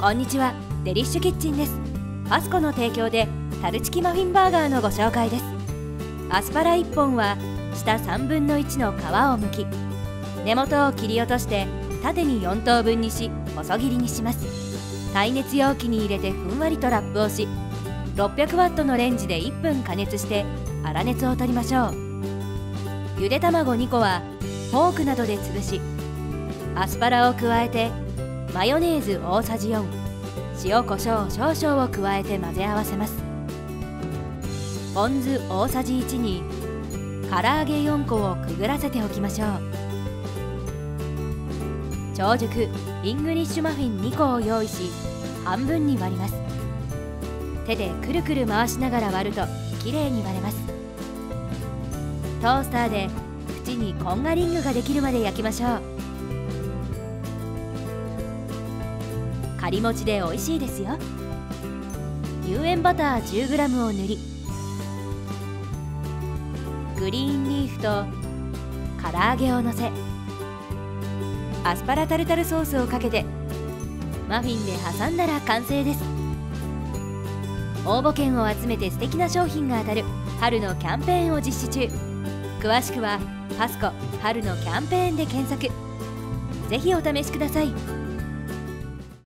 こんにちは、デリッシュキッチンです。アスコの提供で樽チキマフィンバーガーのご紹介です。アスパラ1本は下3分の1の皮を剥き、根元を切り落として縦に4等分にし細切りにします。耐熱容器に入れてふんわりとラップをし、 600W のレンジで1分加熱して粗熱を取りましょう。ゆで卵2個はフォークなどで潰し、アスパラを加えてマヨネーズ大さじ4、塩コショウ少々を加えて混ぜ合わせます。ポン酢大さじ1に唐揚げ4個をくぐらせておきましょう。長熟イングリッシュマフィン2個を用意し、半分に割ります。手でくるくる回しながら割るときれいに割れます。トースターで縁にこんがリングができるまで焼きましょう。仮餅で美味しいですよ。有塩バター 10g を塗り、グリーンリーフと唐揚げをのせ、アスパラタルタルソースをかけてマフィンで挟んだら完成です。応募券を集めて素敵な商品が当たる春のキャンペーンを実施中。詳しくは「パスコ春のキャンペーン」で検索。ぜひお試しください。